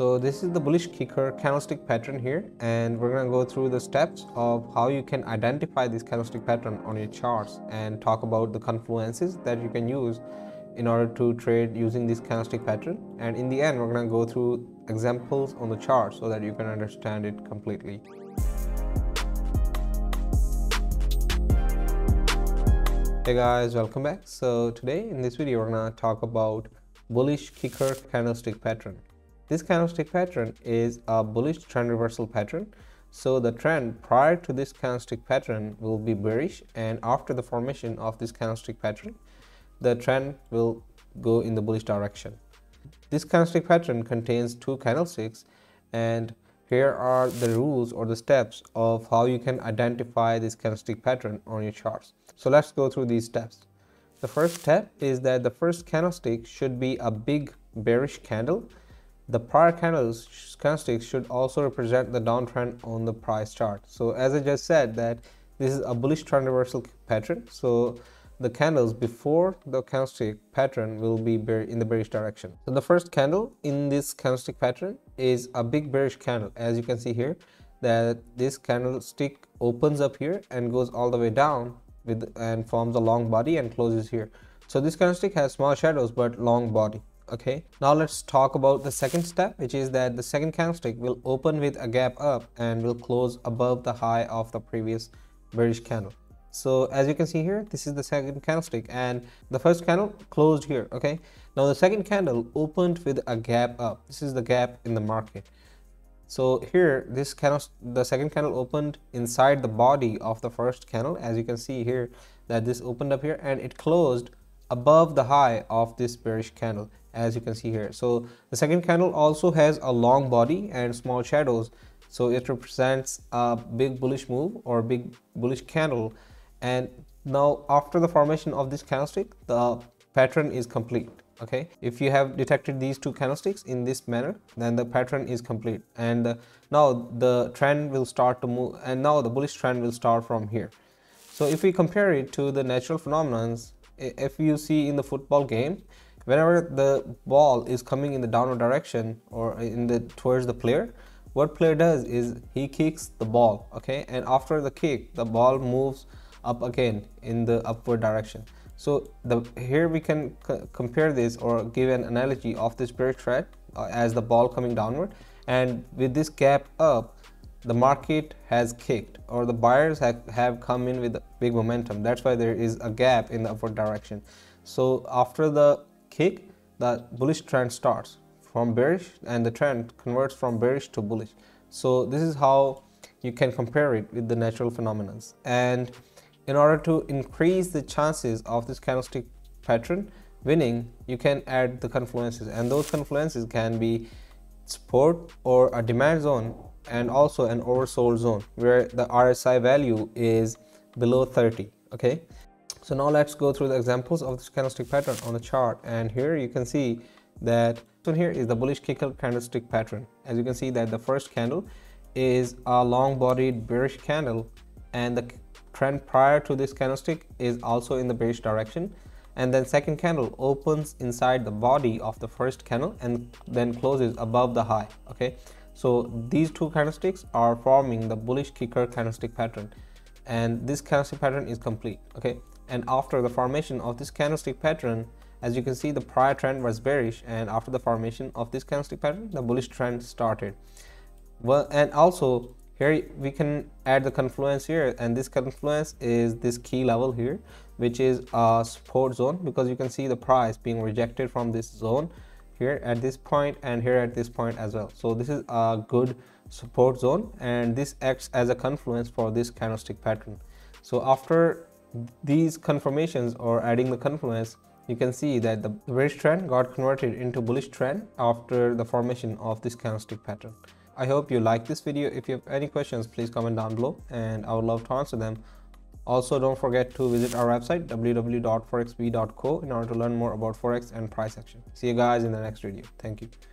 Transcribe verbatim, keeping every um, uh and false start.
So this is the bullish kicker candlestick pattern here, and we're gonna go through the steps of how you can identify this candlestick pattern on your charts and talk about the confluences that you can use in order to trade using this candlestick pattern. And in the end, we're gonna go through examples on the chart so that you can understand it completely. Hey guys, welcome back. So today in this video, we're gonna talk about bullish kicker candlestick pattern. This candlestick pattern is a bullish trend reversal pattern. So the trend prior to this candlestick pattern will be bearish, and after the formation of this candlestick pattern, the trend will go in the bullish direction. This candlestick pattern contains two candlesticks, and here are the rules or the steps of how you can identify this candlestick pattern on your charts. So let's go through these steps. The first step is that the first candlestick should be a big bearish candle. The prior candles, candlesticks should also represent the downtrend on the price chart. So as I just said, that this is a bullish trend reversal pattern. So the candles before the candlestick pattern will be in the bearish direction. So the first candle in this candlestick pattern is a big bearish candle. As you can see here, that this candlestick opens up here and goes all the way down with and forms a long body and closes here. So this candlestick has small shadows but long body. Okay, now let's talk about the second step, which is that the second candlestick will open with a gap up and will close above the high of the previous bearish candle. So as you can see here, this is the second candlestick, and the first candle closed here. Okay, now the second candle opened with a gap up. This is the gap in the market. So here, this candle, the second candle opened inside the body of the first candle. As you can see here, that this opened up here and it closed above the high of this bearish candle, as you can see here. So the second candle also has a long body and small shadows, so it represents a big bullish move or big bullish candle. And now after the formation of this candlestick, the pattern is complete. Okay, if you have detected these two candlesticks in this manner, then the pattern is complete, and uh, now the trend will start to move, and now the bullish trend will start from here. So if we compare it to the natural phenomenon, if you see in the football game, whenever the ball is coming in the downward direction or in the towards the player, what player does is he kicks the ball. Okay, and after the kick, the ball moves up again in the upward direction. So the here we can compare this or give an analogy of this bearish trend uh, as the ball coming downward, and with this gap up, the market has kicked, or the buyers have, have come in with big momentum. That's why there is a gap in the upward direction. So after the kick, the bullish trend starts from bearish, and the trend converts from bearish to bullish. So this is how you can compare it with the natural phenomenon. And in order to increase the chances of this candlestick pattern winning, you can add the confluences, and those confluences can be support or a demand zone, and also an oversold zone where the R S I value is below thirty. Okay, so now let's go through the examples of this candlestick pattern on the chart. And here you can see that this one here is the bullish kicker candlestick pattern. As you can see, that the first candle is a long-bodied bearish candle, and the trend prior to this candlestick is also in the bearish direction, and then second candle opens inside the body of the first candle and then closes above the high. Okay, so these two candlesticks are forming the bullish kicker candlestick pattern, and this candlestick pattern is complete. Okay, and after the formation of this candlestick pattern, as you can see, the prior trend was bearish, and after the formation of this candlestick pattern, the bullish trend started. Well, and also here we can add the confluence here, and this confluence is this key level here, which is a support zone, because you can see the price being rejected from this zone here at this point, and here at this point as well. So this is a good support zone, and this acts as a confluence for this candlestick pattern. So after these confirmations or adding the confluence, you can see that the bearish trend got converted into bullish trend after the formation of this candlestick pattern. I hope you like this video. If you have any questions, please comment down below, and I would love to answer them. Also, don't forget to visit our website w w w dot forex bee dot co in order to learn more about Forex and price action. See you guys in the next video. Thank you.